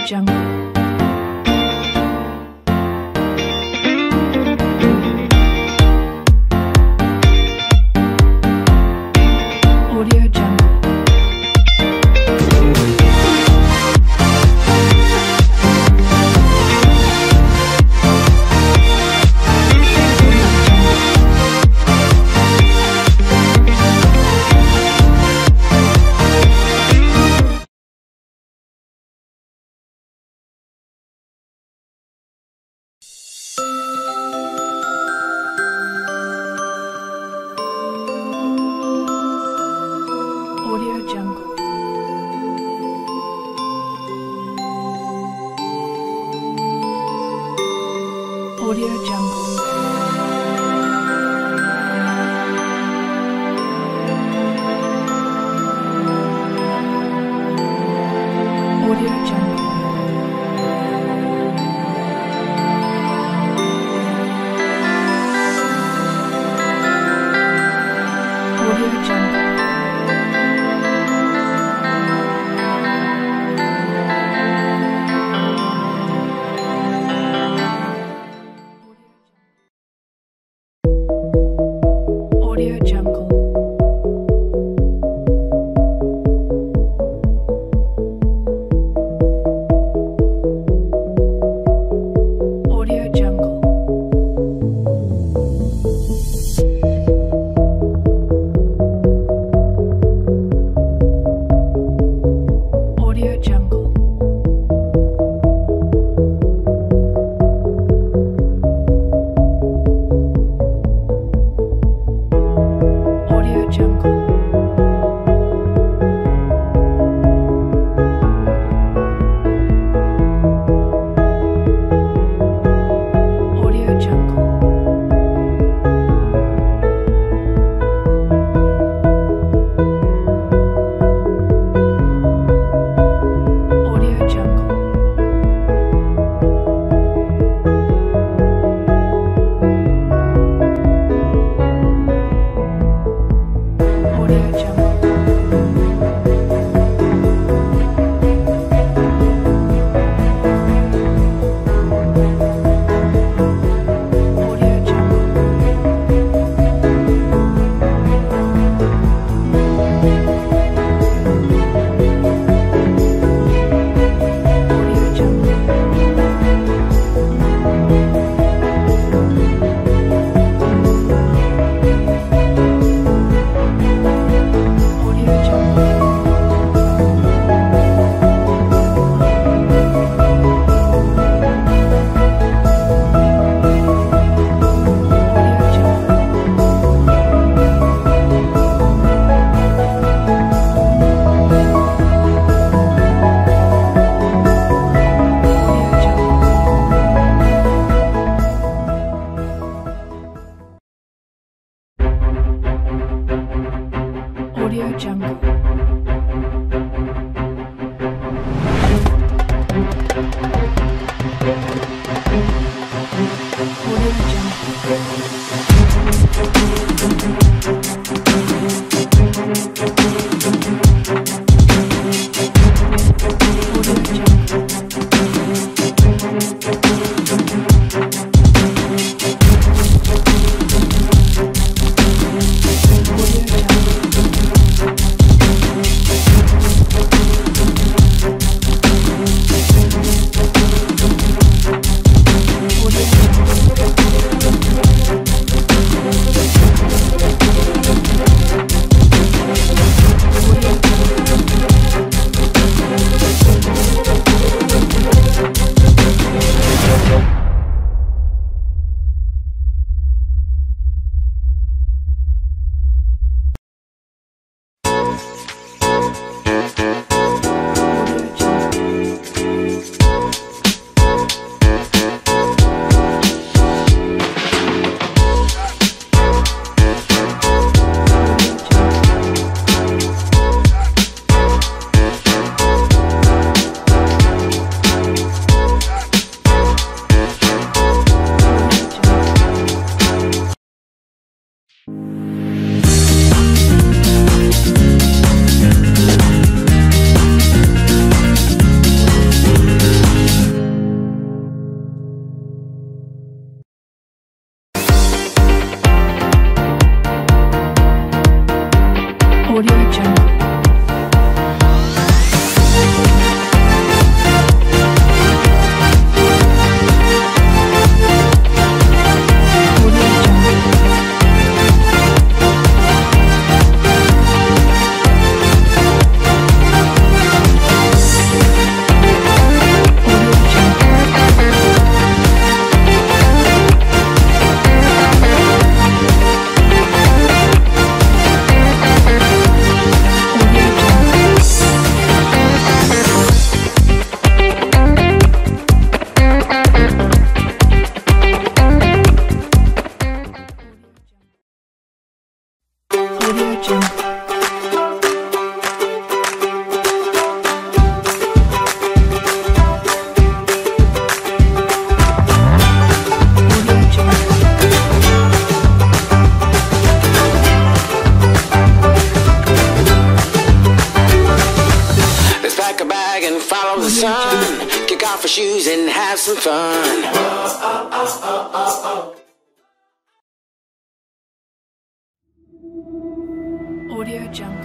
AudioJungle. AudioJungle. AudioJungle. AudioJungle. AudioJungle. the sun, kick off your shoes and have some fun. AudioJungle.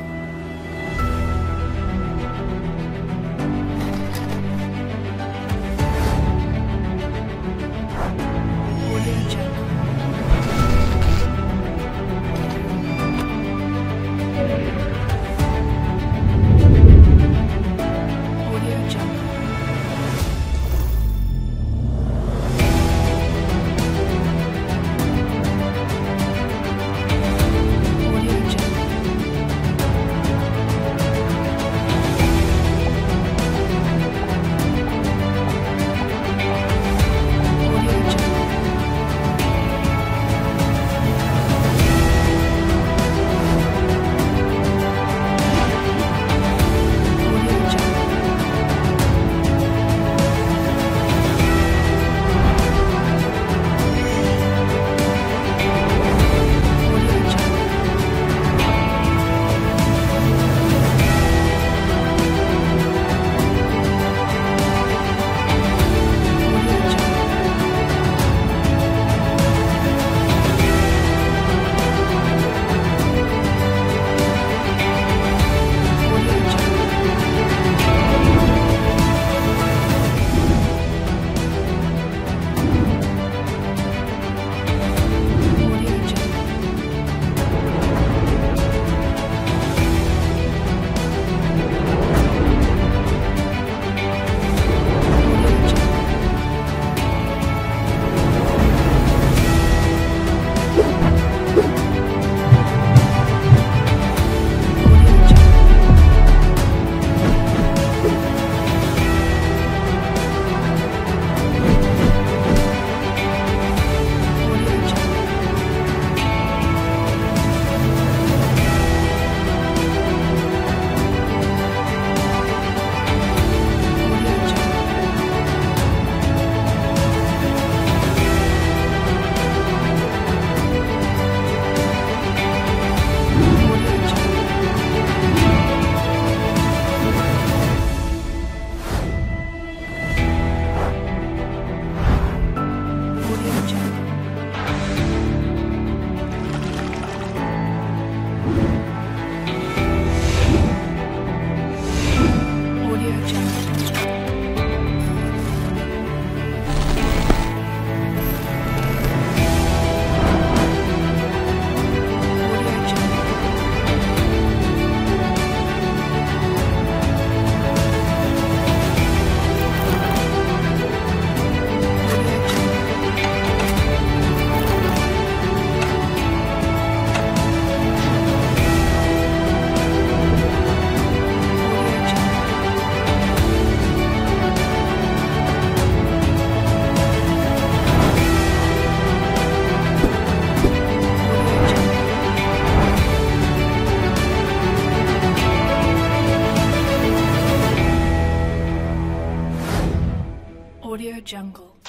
AudioJungle.